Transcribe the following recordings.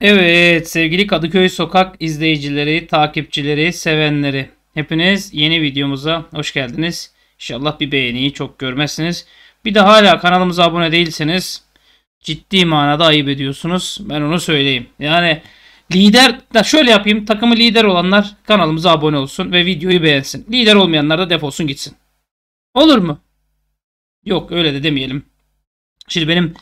Evet sevgili Kadıköy Sokak izleyicileri, takipçileri, sevenleri, hepiniz yeni videomuza hoş geldiniz. İnşallah bir beğeniyi çok görmezsiniz. Bir de hala kanalımıza abone değilseniz ciddi manada ayıp ediyorsunuz. Ben onu söyleyeyim. Yani lider, şöyle yapayım, takımı lider olanlar kanalımıza abone olsun ve videoyu beğensin. Lider olmayanlar da defolsun gitsin. Olur mu? Yok öyle de demeyelim. Şimdi benim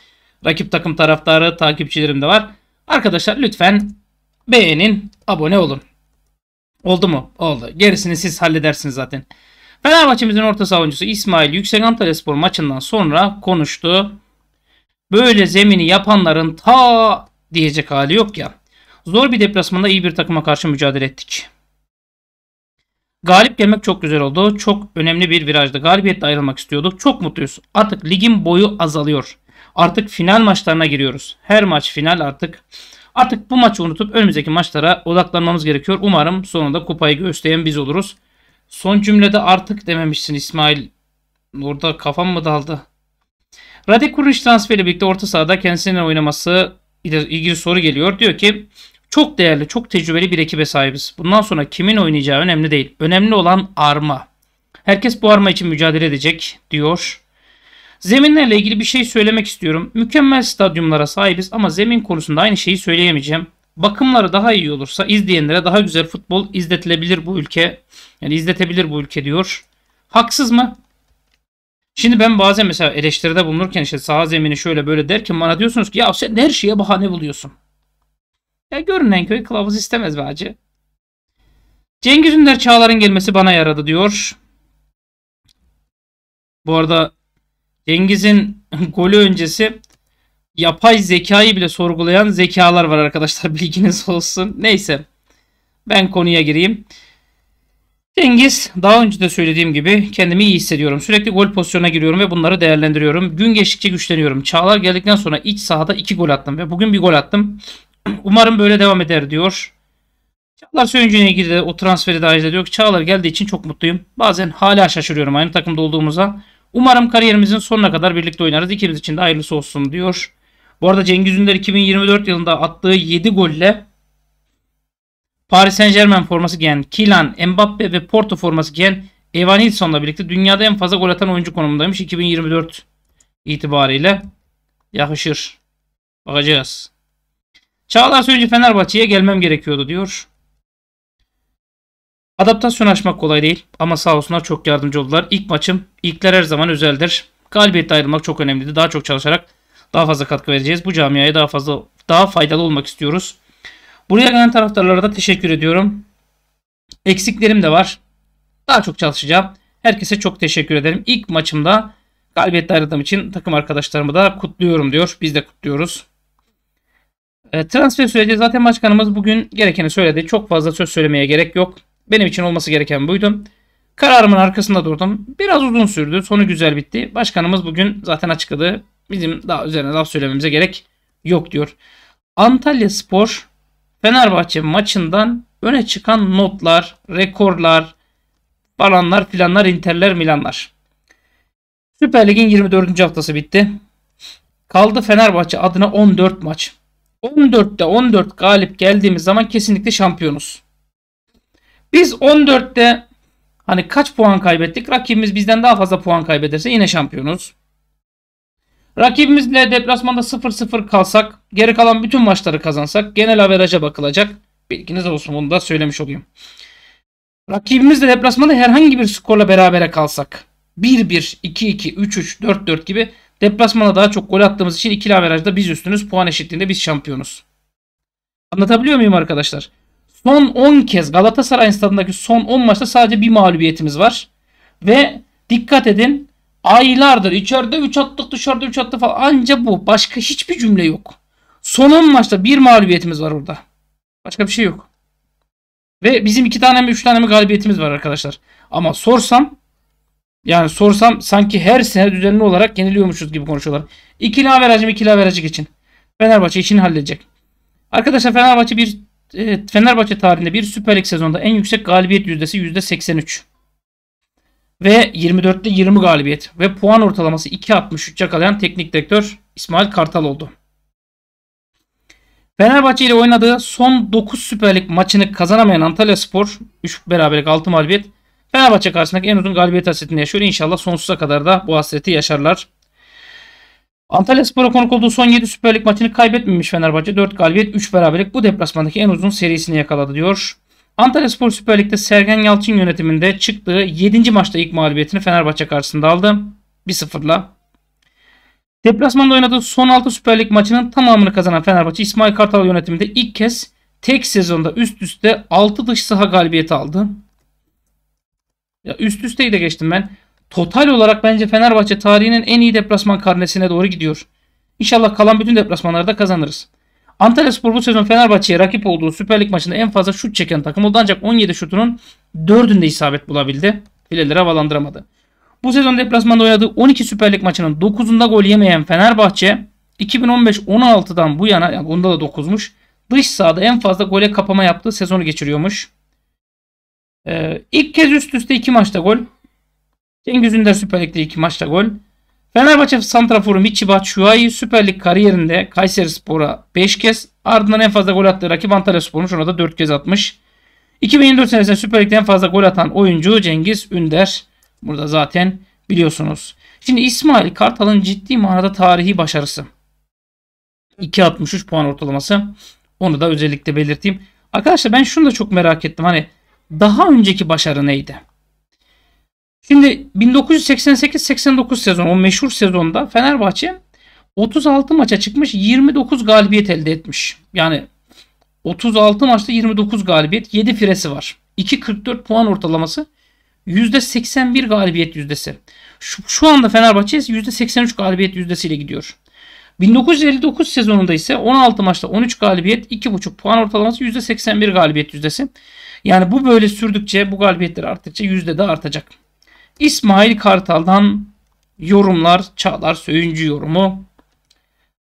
rakip takım taraftarı takipçilerim de var. Arkadaşlar lütfen beğenin, abone olun. Oldu mu? Oldu. Gerisini siz halledersiniz zaten. Fenerbahçe'mizin orta savuncusu İsmail Yüksek Antalyaspor maçından sonra konuştu. Böyle zemini yapanların ta diyecek hali yok ya. Zor bir deplasmanda iyi bir takıma karşı mücadele ettik. Galip gelmek çok güzel oldu. Çok önemli bir virajdı. Galibiyetle ayrılmak istiyorduk. Çok mutluyuz. Artık ligin boyu azalıyor. Artık final maçlarına giriyoruz. Her maç final artık. Artık bu maçı unutup önümüzdeki maçlara odaklanmamız gerekiyor. Umarım sonunda kupayı göğüsleyen biz oluruz. Son cümlede artık dememişsin İsmail. Orada kafam mı daldı? Rade Krunic transferiyle birlikte orta sahada kendisinin oynaması ile ilgili soru geliyor. Diyor ki çok değerli, çok tecrübeli bir ekibe sahibiz. Bundan sonra kimin oynayacağı önemli değil. Önemli olan arma. Herkes bu arma için mücadele edecek diyor. Zeminlerle ilgili bir şey söylemek istiyorum. Mükemmel stadyumlara sahibiz ama zemin konusunda aynı şeyi söyleyemeyeceğim. Bakımları daha iyi olursa izleyenlere daha güzel futbol izletilebilir bu ülke. Yani izletebilir bu ülke diyor. Haksız mı? Şimdi ben bazen mesela eleştiride bulunurken işte saha zemini şöyle böyle derken bana diyorsunuz ki ya sen her şeye bahane buluyorsun. Ya görünen köy kılavuz istemez be hacı. Cengiz Ünder Çağlar'ın gelmesi bana yaradı diyor. Bu arada Cengiz'in golü öncesi yapay zekayı bile sorgulayan zekalar var arkadaşlar, bilginiz olsun. Neyse ben konuya gireyim. Cengiz, daha önce de söylediğim gibi kendimi iyi hissediyorum. Sürekli gol pozisyonuna giriyorum ve bunları değerlendiriyorum. Gün geçtikçe güçleniyorum. Çağlar geldikten sonra iç sahada 2 gol attım ve bugün bir gol attım. Umarım böyle devam eder diyor. Çağlar Söyüncü'ne ilgili de o transferi dahil ediyor. Çağlar geldiği için çok mutluyum. Bazen hala şaşırıyorum aynı takımda olduğumuza. Umarım kariyerimizin sonuna kadar birlikte oynarız. İkimiz için de hayırlısı olsun diyor. Bu arada Cengiz Ünder 2024 yılında attığı 7 golle Paris Saint-Germain forması giyen Kylian Mbappe ve Porto forması giyen Evanilson'la birlikte dünyada en fazla gol atan oyuncu konumundaymış 2024 itibariyle. Yakışır. Bakacağız. Çağlar Söyüncü Fenerbahçe'ye gelmem gerekiyordu diyor. Adaptasyon aşmak kolay değil ama sağ olsunlar çok yardımcı oldular. İlk maçım, ilkler her zaman özeldir. Galibiyetle ayrılmak çok önemliydi. Daha çok çalışarak daha fazla katkı vereceğiz. Bu camiaya daha faydalı olmak istiyoruz. Buraya gelen taraftarlara da teşekkür ediyorum. Eksiklerim de var. Daha çok çalışacağım. Herkese çok teşekkür ederim. İlk maçımda galibiyetle ayrıldığım için takım arkadaşlarımı da kutluyorum diyor. Biz de kutluyoruz. Transfer süreci zaten başkanımız bugün gerekeni söyledi. Çok fazla söz söylemeye gerek yok. Benim için olması gereken buydu. Kararımın arkasında durdum. Biraz uzun sürdü. Sonu güzel bitti. Başkanımız bugün zaten açıkladı. Bizim daha üzerine laf söylememize gerek yok diyor. Antalyaspor Fenerbahçe maçından öne çıkan notlar, rekorlar, falanlar filanlar, interler milanlar. Süper Lig'in 24. haftası bitti. Kaldı Fenerbahçe adına 14 maç. 14'te 14 galip geldiğimiz zaman kesinlikle şampiyonuz. Biz 14'te hani kaç puan kaybettik? Rakibimiz bizden daha fazla puan kaybederse yine şampiyonuz. Rakibimizle deplasmanda 0-0 kalsak, geri kalan bütün maçları kazansak genel averaja bakılacak. Bilginiz olsun, bunu da söylemiş olayım. Rakibimizle deplasmanda herhangi bir skorla berabere kalsak 1-1, 2-2, 3-3, 4-4 gibi deplasmanda daha çok gol attığımız için ikili averajda biz üstünüz, puan eşitliğinde biz şampiyonuz. Anlatabiliyor muyum arkadaşlar? Son 10 kez Galatasaray stadındaki son 10 maçta sadece bir mağlubiyetimiz var. Ve dikkat edin, aylardır içeride 3 attık dışarıda 3 attı falan, anca bu, başka hiçbir cümle yok. Son 10 maçta bir mağlubiyetimiz var orada. Başka bir şey yok. Ve bizim 2 tane mi 3 tane mi galibiyetimiz var arkadaşlar. Ama sorsam sanki her sene düzenli olarak yeniliyormuşuz gibi konuşuyorlar. İkili averajı geçin. Fenerbahçe işini halledecek. Arkadaşlar Fenerbahçe tarihinde bir Süper Lig sezonunda en yüksek galibiyet yüzdesi %83. Ve 24'te 20 galibiyet. Ve puan ortalaması 2.63'e yakalayan teknik direktör İsmail Kartal oldu. Fenerbahçe ile oynadığı son 9 Süper Lig maçını kazanamayan Antalyaspor 3 beraberlik 6 mağlubiyet. Fenerbahçe karşısındaki en uzun galibiyet hasretini yaşıyor. İnşallah sonsuza kadar da bu hasreti yaşarlar. Antalyaspor'a konuk olduğu son 7 Süper Lig maçını kaybetmemiş Fenerbahçe. 4 galibiyet 3 beraberlik bu deplasmandaki en uzun serisini yakaladı diyor. Antalyaspor Süper Lig'de Sergen Yalçın yönetiminde çıktığı 7. maçta ilk mağlubiyetini Fenerbahçe karşısında aldı. 1-0'la. Deplasmanda oynadığı son 6 Süper Lig maçının tamamını kazanan Fenerbahçe İsmail Kartal yönetiminde ilk kez tek sezonda üst üste 6 dış saha galibiyeti aldı. Ya üst üsteyi de geçtim ben. Total olarak bence Fenerbahçe tarihinin en iyi deplasman karnesine doğru gidiyor. İnşallah kalan bütün deplasmanlarda kazanırız. Antalyaspor bu sezon Fenerbahçe'ye rakip olduğu Süper Lig maçında en fazla şut çeken takım oldu ancak 17 şutunun 4'ünde isabet bulabildi. Fileleri havalandıramadı. Bu sezon deplasmanda oynadığı 12 Süper Lig maçının 9'unda gol yemeyen Fenerbahçe 2015-16'dan bu yana, yani onda da 9'muş, dış sahada en fazla gole kapama yaptığı sezonu geçiriyormuş. İlk kez üst üste 2 maçta gol. Cengiz Ünder Süper Lig'de 2 maçta gol. Fenerbahçe santraforu Michy Batshuayi Süper Lig kariyerinde Kayserispor'a 5 kez, ardından en fazla gol attığı rakip Antalyaspor'muş, ona da 4 kez atmış. 2024 senesinde Süper Lig'de en fazla gol atan oyuncu Cengiz Ünder. Burada zaten biliyorsunuz. Şimdi İsmail Kartal'ın ciddi manada tarihi başarısı. 2.63 puan ortalaması. Onu da özellikle belirteyim. Arkadaşlar ben şunu da çok merak ettim. Hani daha önceki başarı neydi? Şimdi 1988-89 sezon, o meşhur sezonda Fenerbahçe 36 maça çıkmış, 29 galibiyet elde etmiş. Yani 36 maçta 29 galibiyet, 7 firesi var. 2.44 puan ortalaması. %81 galibiyet yüzdesi. Şu anda Fenerbahçe %83 galibiyet yüzdesiyle gidiyor. 1959 sezonunda ise 16 maçta 13 galibiyet, 2.5 puan ortalaması, %81 galibiyet yüzdesi. Yani bu böyle sürdükçe, bu galibiyetler arttıkça yüzde de artacak. İsmail Kartal'dan yorumlar, Çağlar Söyüncü yorumu.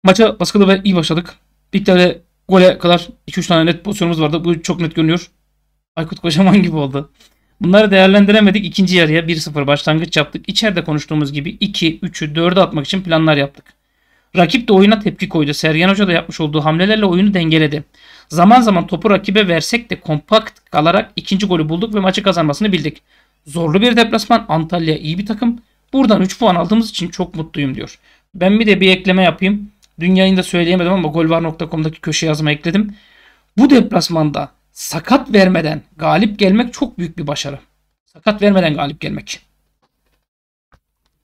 Maça baskılı ve iyi başladık. Bir tane gole kadar 2-3 tane net pozisyonumuz vardı. Bu çok net görünüyor. Aykut Kocaman gibi oldu. Bunları değerlendiremedik. İkinci yarıya 1-0 başlangıç yaptık. İçeride konuştuğumuz gibi 2, 3'ü, 4'ü atmak için planlar yaptık. Rakip de oyuna tepki koydu. Sergen Hoca da yapmış olduğu hamlelerle oyunu dengeledi. Zaman zaman topu rakibe versek de kompakt kalarak ikinci golü bulduk ve maçı kazanmasını bildik. Zorlu bir deplasman. Antalya iyi bir takım. Buradan 3 puan aldığımız için çok mutluyum diyor. Ben bir ekleme yapayım. Dün yayında söyleyemedim ama golvar.com'daki köşe yazıma ekledim. Bu deplasmanda sakat vermeden galip gelmek çok büyük bir başarı. Sakat vermeden galip gelmek.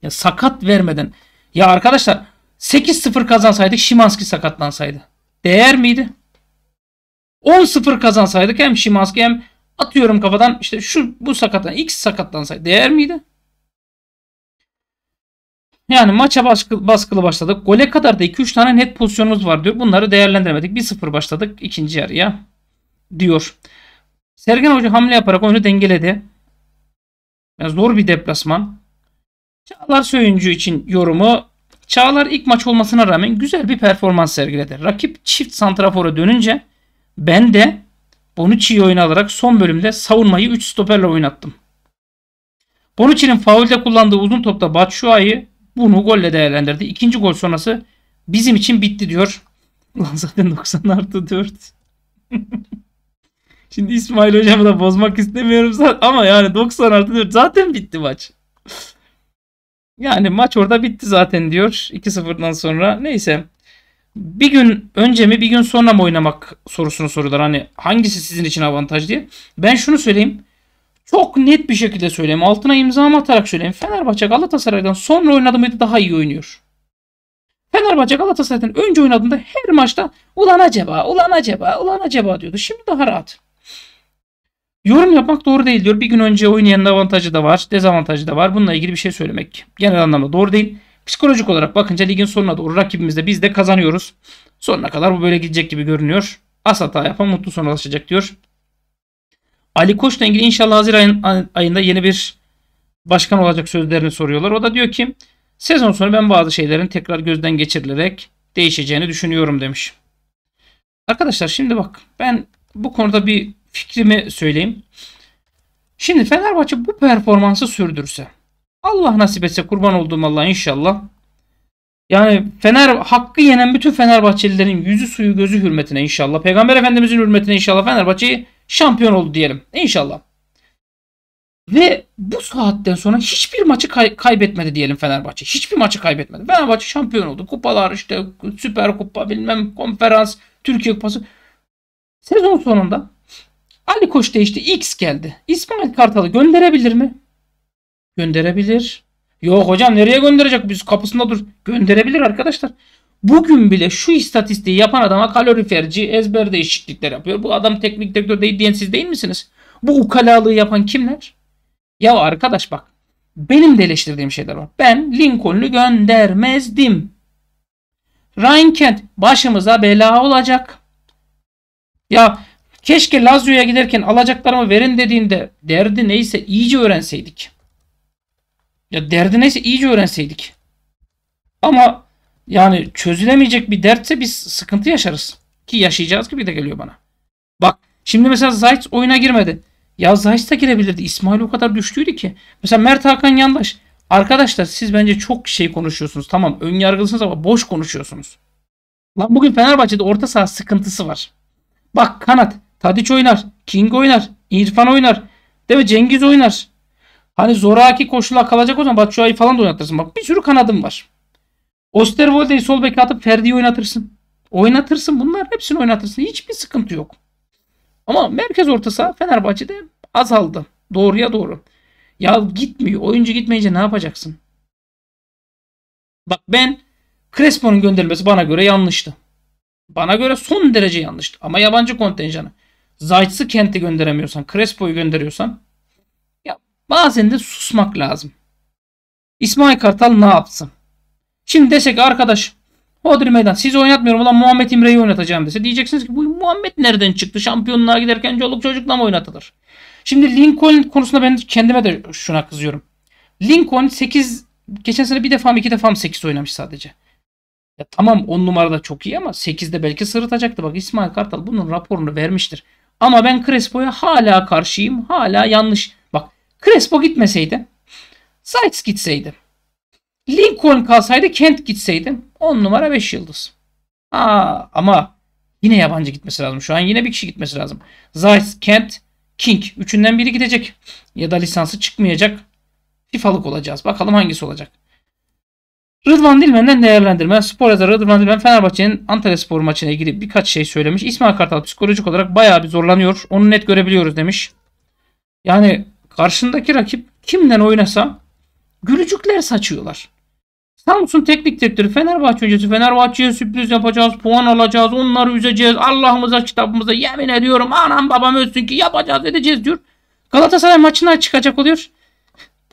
Ya sakat vermeden. Ya arkadaşlar 8-0 kazansaydık Szymański sakatlansaydı değer miydi? 10-0 kazansaydık hem Szymański hem atıyorum kafadan işte bu sakatlan X sakatlansaydı değer miydi? Yani maça baskılı başladık. Gole kadar da 2-3 tane net pozisyonumuz var diyor. Bunları değerlendiremedik. 1-0 başladık ikinci yarıya diyor. Sergen Hoca hamle yaparak oyunu dengeledi. Yani zor bir deplasman. Çağlar Söyüncü için yorumu. Çağlar ilk maç olmasına rağmen güzel bir performans sergiledi. Rakip çift santrafora dönünce ben de Bonucci'yi oyuna alarak son bölümde savunmayı 3 stoperle oynattım. Bonucci'nin faulde kullandığı uzun topta Batshuayi bunu golle değerlendirdi. İkinci gol sonrası bizim için bitti diyor. Ulan zaten 90+4. Şimdi İsmail hocamı da bozmak istemiyorum ama yani 90+4 zaten bitti maç. Yani maç orada bitti zaten diyor 2-0'dan sonra. Neyse. Bir gün önce mi bir gün sonra mı oynamak sorusunu soruyorlar. Hani hangisi sizin için avantaj diye. Ben şunu söyleyeyim. Çok net bir şekilde söyleyeyim. Altına imzamı atarak söyleyeyim. Fenerbahçe Galatasaray'dan sonra oynadı mıydı daha iyi oynuyor. Fenerbahçe Galatasaray'dan önce oynadığında her maçta ulan acaba diyordu. Şimdi daha rahat. Yorum yapmak doğru değil diyor. Bir gün önce oynayanın avantajı da var, dezavantajı da var. Bununla ilgili bir şey söylemek genel anlamda doğru değil. Psikolojik olarak bakınca ligin sonuna doğru rakibimizde biz de kazanıyoruz. Sonuna kadar bu böyle gidecek gibi görünüyor. Az hata yapan mutlu sona ulaşacak diyor. Ali Koç'la ilgili inşallah Haziran ayında yeni bir başkan olacak sözlerini soruyorlar. O da diyor ki sezon sonu ben bazı şeylerin tekrar gözden geçirilerek değişeceğini düşünüyorum demiş. Arkadaşlar şimdi bak ben bu konuda bir fikrimi söyleyeyim. Şimdi Fenerbahçe bu performansı sürdürse, Allah nasip etse kurban olduğum Allah inşallah Yani hakkı yenen bütün Fenerbahçelilerin yüzü suyu gözü hürmetine inşallah. Peygamber Efendimizin hürmetine inşallah Fenerbahçe'yi şampiyon oldu diyelim. İnşallah. Ve bu saatten sonra hiçbir maçı kaybetmedi diyelim Fenerbahçe. Hiçbir maçı kaybetmedi. Fenerbahçe şampiyon oldu. Kupalar işte, Süper Kupa, bilmem konferans, Türkiye Kupası. Sezon sonunda Ali Koç değişti. X geldi. İsmail Kartal'ı gönderebilir mi? Gönderebilir. Yok hocam nereye gönderecek? Biz kapısında dur. Gönderebilir arkadaşlar. Bugün bile şu istatistiği yapan adama kaloriferci, ezber değişiklikler yapıyor. Bu adam teknik direktör değil diyen siz değil misiniz? Bu ukalalığı yapan kimler? Ya arkadaş bak. Benim de eleştirdiğim şeyler var. Ben Lincoln'u göndermezdim. Ryan Kent başımıza bela olacak. Ya keşke Lazio'ya giderken alacaklarımı verin dediğinde derdi neyse iyice öğrenseydik. Ya derdi neyse iyice öğrenseydik. Ama yani çözülemeyecek bir dertse biz sıkıntı yaşarız. Ki yaşayacağız gibi de geliyor bana. Bak şimdi mesela Zeitz oyuna girmedi. Ya Zajc da girebilirdi. İsmail o kadar düştüydü ki. Mesela Mert Hakan Yandaş. Arkadaşlar siz bence çok şey konuşuyorsunuz. Tamam ön yargılısınız ama boş konuşuyorsunuz. Lan bugün Fenerbahçe'de orta saha sıkıntısı var. Bak kanat. Tadic oynar. King oynar. İrfan oynar. Değil mi? Cengiz oynar. Hani zoraki koşula kalacak o zaman Batshuayi falan da oynatırsın. Bak bir sürü kanadım var. Osterwolde'yi sol beke atıp Ferdi'yi oynatırsın. Oynatırsın. Bunlar hepsini oynatırsın. Hiçbir sıkıntı yok. Ama merkez orta saha Fenerbahçe'de azaldı. Doğruya doğru. Ya gitmiyor. Oyuncu gitmeyince ne yapacaksın? Bak ben Crespo'nun gönderilmesi bana göre yanlıştı. Bana göre son derece yanlıştı. Ama yabancı kontenjanı. Zajc'ı Kent'e gönderemiyorsan, Crespo'yu gönderiyorsan ya bazen de susmak lazım. İsmail Kartal ne yapsın? Şimdi desek arkadaş Hodri meydan. Sizi oynatmıyorum. Ulan Muhammed İmre'yi oynatacağım dese. Diyeceksiniz ki bu Muhammed nereden çıktı? Şampiyonluğa giderken çoluk çocukla mı oynatılır? Şimdi Lincoln konusunda ben kendime de şuna kızıyorum. Lincoln 8 geçen sene bir defa mı iki defa mı 8 oynamış sadece. Ya tamam 10 numarada çok iyi ama 8'de belki sırıtacaktı. Bak İsmail Kartal bunun raporunu vermiştir. Ama ben Crespo'ya hala karşıyım. Hala yanlış. Bak Crespo gitmeseydi. Zeitz gitseydi. Lincoln kalsaydı Kent gitseydi 10 numara 5 yıldız. Ama yine yabancı gitmesi lazım. Şu an yine bir kişi gitmesi lazım. Zajc, Kent, King. Üçünden biri gidecek. Ya da lisansı çıkmayacak. FIFA'lık olacağız. Bakalım hangisi olacak. Rıdvan Dilmen'den değerlendirme. Spor yazarı Rıdvan Dilmen Fenerbahçe'nin Antalyaspor maçına ilgili birkaç şey söylemiş. İsmail Kartal psikolojik olarak bayağı bir zorlanıyor. Onu net görebiliyoruz demiş. Yani karşındaki rakip kimden oynasa gülücükler saçıyorlar. Samsun teknik direktörü Fenerbahçe öncesi Fenerbahçe'ye sürpriz yapacağız, puan alacağız, onları üzeceğiz, Allah'ımıza kitabımıza yemin ediyorum anam babam ölsün ki yapacağız edeceğiz diyor. Galatasaray maçına çıkacak oluyor.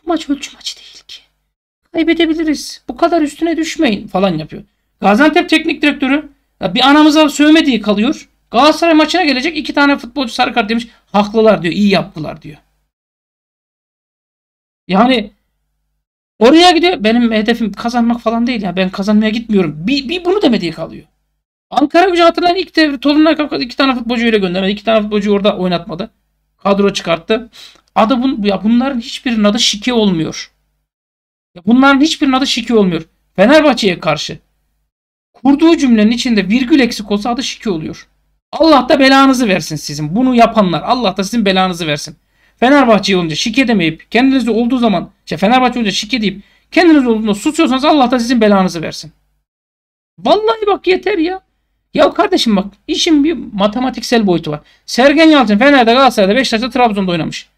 Bu maç ölçü maçı değil ki. Kaybedebiliriz. Bu kadar üstüne düşmeyin falan yapıyor. Gaziantep teknik direktörü bir anamıza sövmediği kalıyor. Galatasaray maçına gelecek 2 tane futbolcu sarı kart demiş. Haklılar diyor, iyi yaptılar diyor. Yani oraya gidiyor. Benim hedefim kazanmak falan değil ya. Ben kazanmaya gitmiyorum. Bir bunu demediği kalıyor. Ankara Gücü hatırlayan ilk devre Toluna Kavka 2 tane futbolcu öyle göndermedi. 2 tane futbolcu orada oynatmadı. Kadro çıkarttı. Bunların hiçbirinin adı şike olmuyor. Bunların hiçbirinin adı şike olmuyor. Fenerbahçe'ye karşı kurduğu cümlenin içinde virgül eksik olsa adı şike oluyor. Allah da belanızı versin sizin. Bunu yapanlar Allah da sizin belanızı versin. Fenerbahçe'ye olunca şike demeyip kendinizi olduğu zaman Fenerbahçe olunca şike deyip kendiniz olduğunda susuyorsanız Allah da sizin belanızı versin. Vallahi bak yeter ya. Ya kardeşim bak işin bir matematiksel boyutu var. Sergen Yalçın Fener'de, Galatasaray'da, Beşiktaş'ta, Trabzon'da oynamış.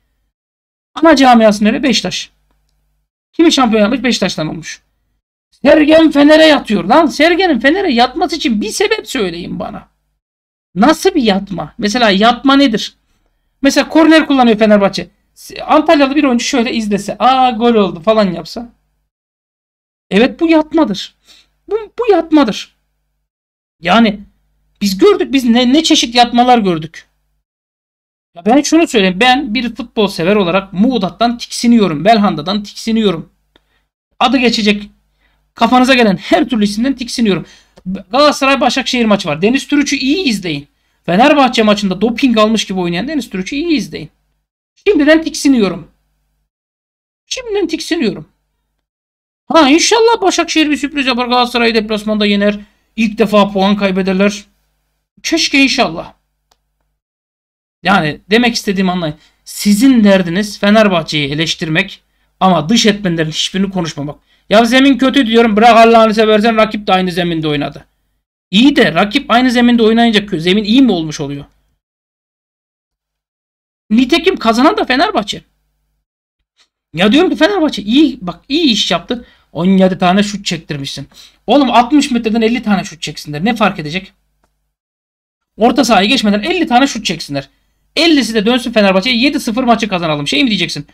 Ana camiası nereye? Beşiktaş. Kimi şampiyon yapmış? Beşiktaş'tan olmuş. Sergen Fener'e yatıyor lan. Sergen'in Fener'e yatması için bir sebep söyleyin bana. Nasıl bir yatma? Mesela yatma nedir? Mesela korner kullanıyor Fenerbahçe. Antalyalı bir oyuncu şöyle izlese. Gol oldu falan yapsa. Evet bu yatmadır. Bu yatmadır. Yani biz gördük. Biz ne çeşit yatmalar gördük. Ya ben şunu söyleyeyim. Ben bir futbol sever olarak Muğdat'tan tiksiniyorum. Belhanda'dan tiksiniyorum. Adı geçecek. Kafanıza gelen her türlü isimden tiksiniyorum. Galatasaray Başakşehir maçı var. Deniz Türüç'ü iyi izleyin. Fenerbahçe maçında doping almış gibi oynayan Deniz Türüç'ü iyi izleyin. Şimdiden tiksiniyorum. Ha inşallah Başakşehir bir sürpriz yapar. Galatasaray'ı deplasmanda yener. İlk defa puan kaybederler. Keşke inşallah. Yani demek istediğim anlayın. Sizin derdiniz Fenerbahçe'yi eleştirmek ama dış etmenlerin hiçbirini konuşmamak. Ya zemin kötü diyorum. Bırak Allah'ını seversen, rakip de aynı zeminde oynadı. İyi de rakip aynı zeminde oynayınca zemin iyi mi olmuş oluyor? Nitekim kazanan da Fenerbahçe. Ya diyorum ki Fenerbahçe iyi bak, iyi iş yaptı. 17 tane şut çektirmişsin. Oğlum 60 metreden 50 tane şut çeksinler. Ne fark edecek? Orta sahaya geçmeden 50 tane şut çeksinler. 50'si de dönsün Fenerbahçe'ye, 7-0 maçı kazanalım. Şey mi diyeceksin?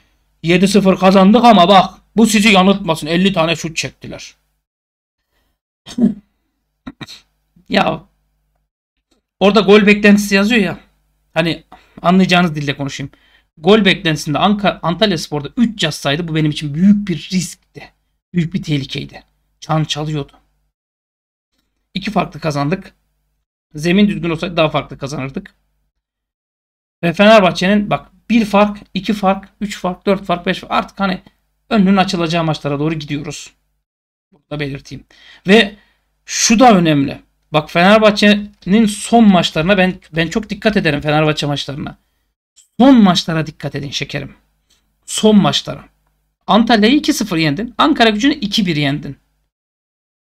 7-0 kazandık ama bak bu sizi yanıltmasın. 50 tane şut çektiler. Ya orada gol beklentisi yazıyor ya. Hani anlayacağınız dille konuşayım. Gol beklentisinde Antalyaspor'da 3 yazsaydı bu benim için büyük bir riskti. Büyük bir tehlikeydi. Çan çalıyordu. 2 farklı kazandık. Zemin düzgün olsaydı daha farklı kazanırdık. Ve Fenerbahçe'nin bak 1 fark, 2 fark, 3 fark, 4 fark, 5 fark. Artık hani önünün açılacağı maçlara doğru gidiyoruz. Bunu da belirteyim. Ve şu da önemli. Bak Fenerbahçe'nin son maçlarına ben çok dikkat ederim, Fenerbahçe maçlarına. Son maçlara dikkat edin şekerim. Son maçlara. Antalya'yı 2-0 yendin. Ankaragücü'nü 2-1 yendin.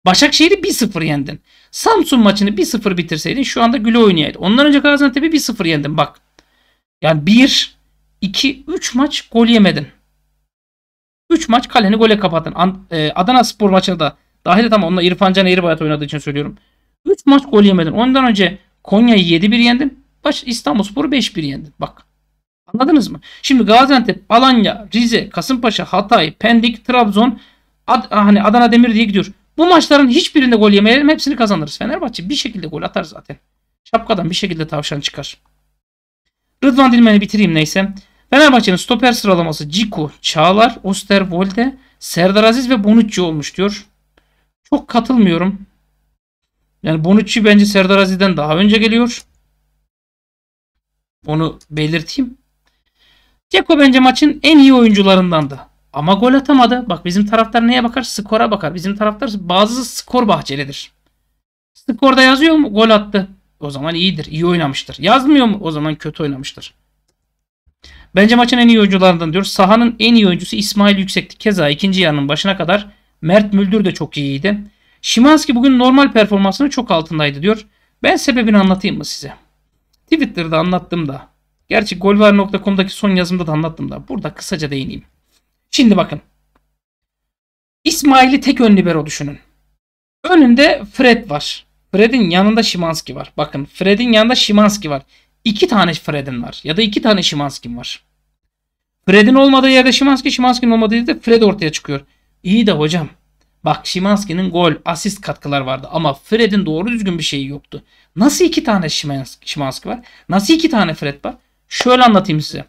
Başakşehir'i 1-0 yendin. Samsun maçını 1-0 bitirseydin şu anda güle oynayaydı. Ondan önce Gaziantep'i 1-0 yendin. Bak. Yani 1, 2, 3 maç gol yemedin. 3 maç kaleni gole kapattın. Adanaspor maçını da dahil, tamam, onunla İrfan Can Eğribayat oynadığı için söylüyorum. 3 maç gol yemedin. Ondan önce Konya'yı 7-1 yendin. İstanbulspor'u 5-1 yendin. Bak. Anladınız mı? Şimdi Gaziantep, Alanya, Rize, Kasımpaşa, Hatay, Pendik, Trabzon, hani Adana Demir diye gidiyor. Bu maçların hiçbirinde gol yemeyelim. Hepsini kazanırız. Fenerbahçe bir şekilde gol atar zaten. Şapkadan bir şekilde tavşan çıkar. Rıdvan Dilmen'i bitireyim neyse. Fenerbahçe'nin stoper sıralaması Dzeko, Çağlar, Osterwolde, Serdar Aziz ve Bonucci olmuş diyor. Çok katılmıyorum. Yani Bonucci bence Serdar Aziz'den daha önce geliyor. Onu belirteyim. Dzeko bence maçın en iyi oyuncularındandı. Ama gol atamadı. Bak bizim taraftar neye bakar? Skora bakar. Bizim taraftar bazısı skor bahçelidir. Skorda yazıyor mu? Gol attı. O zaman iyidir. İyi oynamıştır. Yazmıyor mu? O zaman kötü oynamıştır. Bence maçın en iyi oyuncularından diyor. Sahanın en iyi oyuncusu İsmail Yüksek'ti. Keza ikinci yarının başına kadar Mert Müldür de çok iyiydi. Szymański bugün normal performansının çok altındaydı diyor. Ben sebebini anlatayım mı size? Twitter'da anlattım da. Gerçi golvar.com'daki son yazımda da anlattım da. Burada kısaca değineyim. Şimdi bakın. İsmail'i tek ön libero düşünün. Önünde Fred var. Fred'in yanında Szymański var. Bakın Fred'in yanında Szymański var. 2 tane Fred'in var. Ya da 2 tane Szymański'm var. Fred'in olmadığı yerde Szymański, Szymański'nin olmadığı yerde Fred ortaya çıkıyor. İyi de hocam. Bak Szymański'nin gol, asist katkılar vardı ama Fred'in doğru düzgün bir şeyi yoktu. Nasıl 2 tane Szymański var? Nasıl 2 tane Fred var? Şöyle anlatayım size.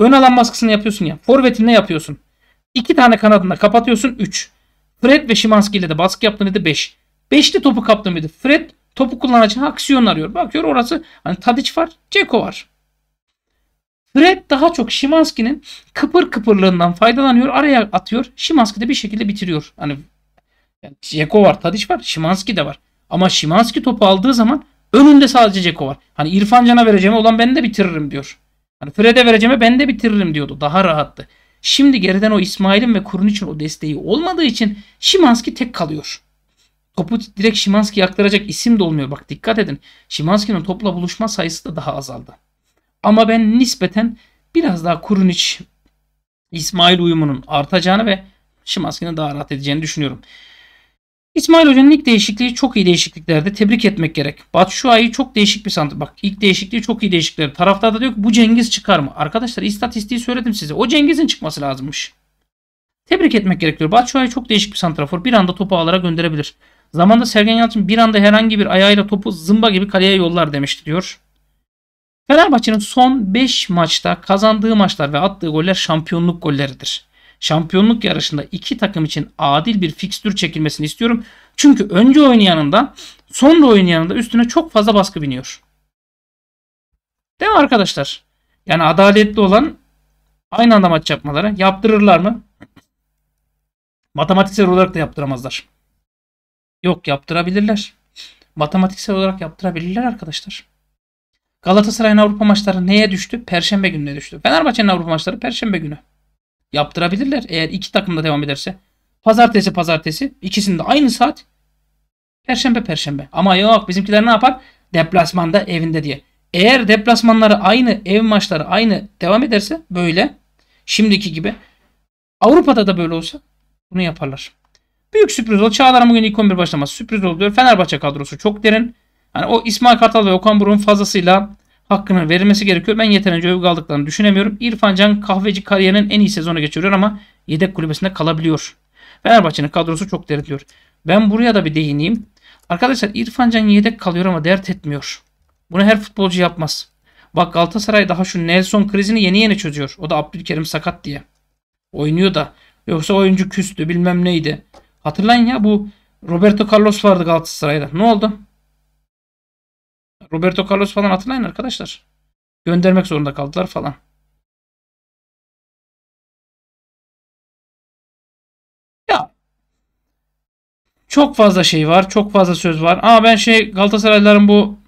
Ön alan baskısını yapıyorsun ya. Forvetinle yapıyorsun. 2 tane kanadında kapatıyorsun. 3. Fred ve Szymański ile de baskı yaptığında da 5. 5'li topu kaptı mıydı? Fred topu kullanacağı aksiyon arıyor. Bakıyor orası hani Tadic var, Dzeko var. Fred daha çok Szymański'nin kıpır kıpırlığından faydalanıyor. Araya atıyor. Szymański de bir şekilde bitiriyor. Hani Dzeko var, Tadic var, Szymański de var. Ama Szymański topu aldığı zaman önünde sadece Dzeko var. Hani İrfan Can'a vereceğime olan ben de bitiririm diyor. Hani Fred'e vereceğime ben de bitiririm diyordu. Daha rahattı. Şimdi geriden o İsmail'in ve Krunic'in o desteği olmadığı için Szymański tek kalıyor. Topu direkt Szymański'ye aktaracak isim de olmuyor. Bak dikkat edin. Szymański'nin topla buluşma sayısı da daha azaldı. Ama ben nispeten biraz daha Krunic İsmail uyumunun artacağını ve Szymański'nin daha rahat edeceğini düşünüyorum. İsmail Hoca'nın ilk değişikliği çok iyi değişikliklerdi. Tebrik etmek gerek. Batshuayi çok değişik bir santrafor. Bak ilk değişikliği çok iyi değişikliklerdi. Taraftar da diyor ki bu Cengiz çıkar mı? Arkadaşlar istatistiği söyledim size. O Cengiz'in çıkması lazımmış. Tebrik etmek gerekiyor. Batshuayi çok değişik bir santrafor. Bir anda topu ağlara gönderebilir. Zamanında Sergen Yalçın bir anda herhangi bir ayağıyla topu zımba gibi kaleye yollar demişti diyor. Fenerbahçe'nin son 5 maçta kazandığı maçlar ve attığı goller şampiyonluk golleridir. Şampiyonluk yarışında iki takım için adil bir fikstür çekilmesini istiyorum. Çünkü önce oynayanında, sonra oynayanında üstüne çok fazla baskı biniyor. Değil mi arkadaşlar? Yani adaletli olan aynı anda maç yapmaları. Yaptırırlar mı? Matematiksel olarak da yaptıramazlar. Yok, yaptırabilirler. Matematiksel olarak yaptırabilirler arkadaşlar. Galatasaray'ın Avrupa maçları neye düştü? Perşembe gününe düştü. Fenerbahçe'nin Avrupa maçları Perşembe günü. Yaptırabilirler eğer iki takım da devam ederse. Pazartesi ikisinde aynı saat. Perşembe. Ama yok, bizimkiler ne yapar? Deplasmanda, evinde diye. Eğer deplasmanları aynı, ev maçları aynı devam ederse böyle. Şimdiki gibi. Avrupa'da da böyle olsa bunu yaparlar. Büyük sürpriz oldu. Çağlar'ın bugün ilk 11 başlaması sürpriz oldu diyor. Fenerbahçe kadrosu çok derin. Yani o İsmail Kartal ve Okan Buruk'un fazlasıyla hakkının verilmesi gerekiyor. Ben yeterince övgü aldıklarını düşünemiyorum. İrfan Can Kahveci kariyerinin en iyi sezonu geçiriyor ama yedek kulübesinde kalabiliyor. Fenerbahçe'nin kadrosu çok derin diyor. Ben buraya da bir değineyim. Arkadaşlar, İrfan Can yedek kalıyor ama dert etmiyor. Bunu her futbolcu yapmaz. Bak, Galatasaray daha şu Nelson krizini yeni çözüyor. O da Abdülkerim sakat diye. Oynuyor da. Yoksa oyuncu küstü, bilmem neydi. Hatırlayın ya, bu Roberto Carlos vardı Galatasaray'da. Ne oldu? Roberto Carlos falan hatırlayın arkadaşlar. Göndermek zorunda kaldılar falan. Ya. Çok fazla şey var. Çok fazla söz var. Ama ben Galatasaraylıların bu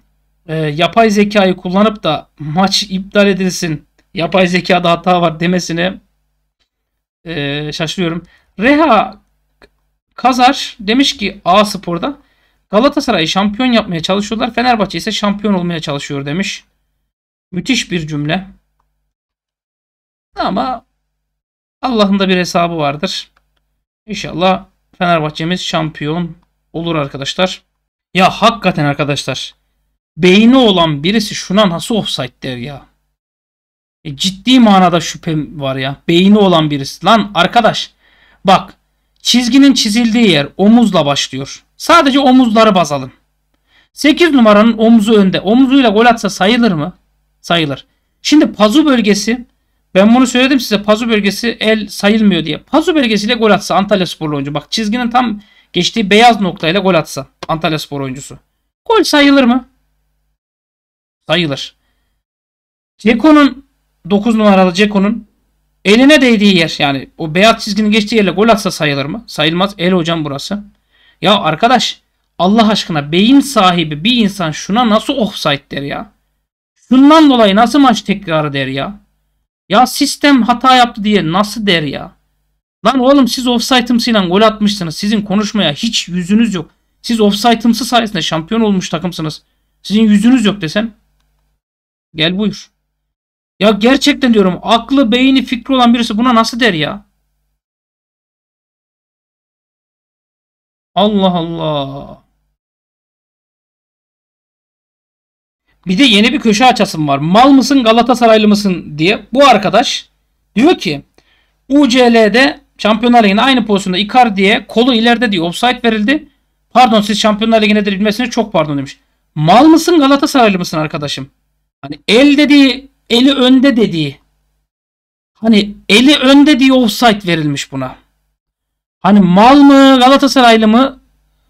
yapay zekayı kullanıp da maç iptal edilsin, yapay zekada hata var demesine şaşırıyorum. Reha Kazar demiş ki A-Spor'da Galatasaray'ı şampiyon yapmaya çalışıyorlar. Fenerbahçe ise şampiyon olmaya çalışıyor demiş. Müthiş bir cümle. Ama Allah'ın da bir hesabı vardır. İnşallah Fenerbahçe'miz şampiyon olur arkadaşlar. Ya hakikaten arkadaşlar, beyni olan birisi şuna nasıl offside der ya. Ciddi manada şüphem var ya. Beyni olan birisi. Lan arkadaş bak, çizginin çizildiği yer omuzla başlıyor. Sadece omuzları baz alın. 8 numaranın omuzu önde. Omuzuyla gol atsa sayılır mı? Sayılır. Şimdi pazu bölgesi, ben bunu söyledim size, pazu bölgesi el sayılmıyor diye. Pazu bölgesiyle gol atsa Antalyaspor oyuncu, bak çizginin tam geçtiği beyaz noktayla gol atsa Antalyaspor oyuncusu, gol sayılır mı? Sayılır. Dzeko'nun 9 numaralı Dzeko'nun eline değdiği yer, yani o beyaz çizginin geçtiği yerle gol atsa sayılır mı? Sayılmaz. El hocam burası. Ya arkadaş, Allah aşkına, beyin sahibi bir insan şuna nasıl offside der ya? Şundan dolayı nasıl maç tekrarı der ya? Ya sistem hata yaptı diye nasıl der ya? Lan oğlum, siz offside'ımsıyla gol atmışsınız. Sizin konuşmaya hiç yüzünüz yok. Siz offside'ımsı sayesinde şampiyon olmuş takımsınız. Sizin yüzünüz yok desem, gel buyur. Ya gerçekten diyorum, aklı, beyni, fikri olan birisi buna nasıl der ya? Allah Allah. Bir de yeni bir köşe açasım var. Mal mısın, Galatasaraylı mısın diye. Bu arkadaş diyor ki UCL'de Şampiyonlar Ligi'nde aynı pozisyonda Icardi'ye kolu ileride diye offside verildi. Pardon, siz Şampiyonlar Ligi'nedir bilmesine çok pardon demiş. Mal mısın, Galatasaraylı mısın arkadaşım? Hani el dediği, eli önde dediği, hani eli önde diye offside verilmiş buna. Hani mal mı, Galatasaraylı mı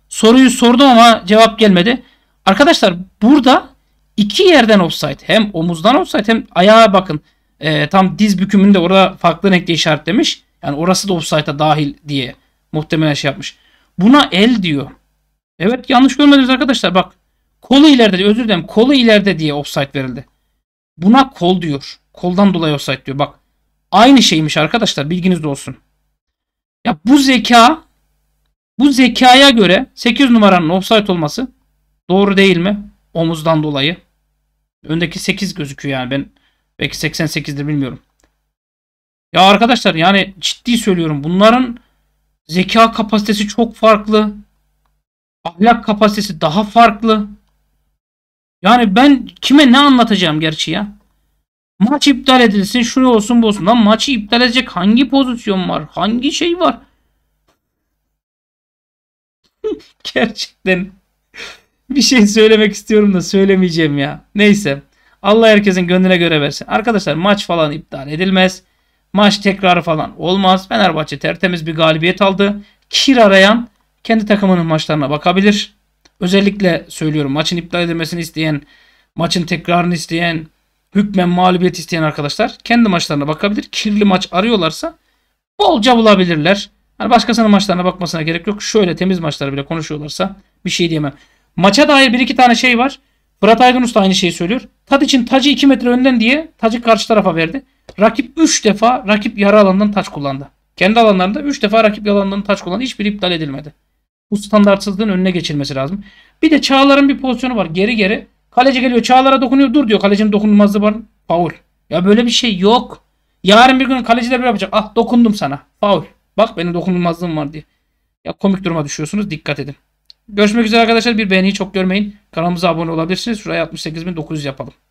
soruyu sordum ama cevap gelmedi. Arkadaşlar burada iki yerden offside. Hem omuzdan offside hem ayağa bakın. Tam diz bükümünde orada farklı renkte işaretlemiş. Yani orası da offside'a dahil diye muhtemelen yapmış. Buna el diyor. Evet, yanlış görmediniz arkadaşlar. Bak, kolu ileride, özür dilerim, kolu ileride diye offside verildi. Buna kol diyor. Koldan dolayı offside diyor. Bak, aynı şeymiş arkadaşlar, bilginiz de olsun. Ya bu zekaya göre 8 numaranın offside olması doğru değil mi? Omuzdan dolayı. Öndeki 8 gözüküyor yani, ben belki 88'dir, bilmiyorum. Ya arkadaşlar, yani ciddi söylüyorum, bunların zeka kapasitesi çok farklı. Ahlak kapasitesi daha farklı. Yani ben kime ne anlatacağım gerçi ya? Maç iptal edilsin, şunu olsun, bu olsun. Lan maçı iptal edecek hangi pozisyon var? Hangi şey var? Gerçekten bir şey söylemek istiyorum da söylemeyeceğim ya. Neyse. Allah herkesin gönlüne göre versin. Arkadaşlar, maç falan iptal edilmez. Maç tekrarı falan olmaz. Fenerbahçe tertemiz bir galibiyet aldı. Kir arayan kendi takımının maçlarına bakabilir. Özellikle söylüyorum, maçın iptal edilmesini isteyen, maçın tekrarını isteyen, hükmen mağlubiyet isteyen arkadaşlar kendi maçlarına bakabilir. Kirli maç arıyorlarsa bolca bulabilirler. Hani başkasının maçlarına bakmasına gerek yok. Şöyle temiz maçları bile konuşuyorlarsa bir şey diyemem. Maça dair bir iki tane şey var. Fırat Aydın Usta aynı şeyi söylüyor. Tadic'in tacı 2 metre önden diye tacı karşı tarafa verdi. Rakip 3 defa rakip yarı alanından taç kullandı. Kendi alanlarında 3 defa rakip alanından taç kullandı. Hiçbiri iptal edilmedi. Bu standartsızlığın önüne geçilmesi lazım. Bir de Çağlar'ın bir pozisyonu var. Geri geri. Kaleci geliyor. Çağlar'a dokunuyor. Dur diyor. Kalecinin dokunulmazlığı var. Faul. Ya böyle bir şey yok. Yarın bir gün kaleciler böyle yapacak. Ah dokundum sana. Faul. Bak benim dokunulmazlığım var diye. Ya komik duruma düşüyorsunuz. Dikkat edin. Görüşmek üzere arkadaşlar. Bir beğeniyi çok görmeyin. Kanalımıza abone olabilirsiniz. Şuraya 68.900 yapalım.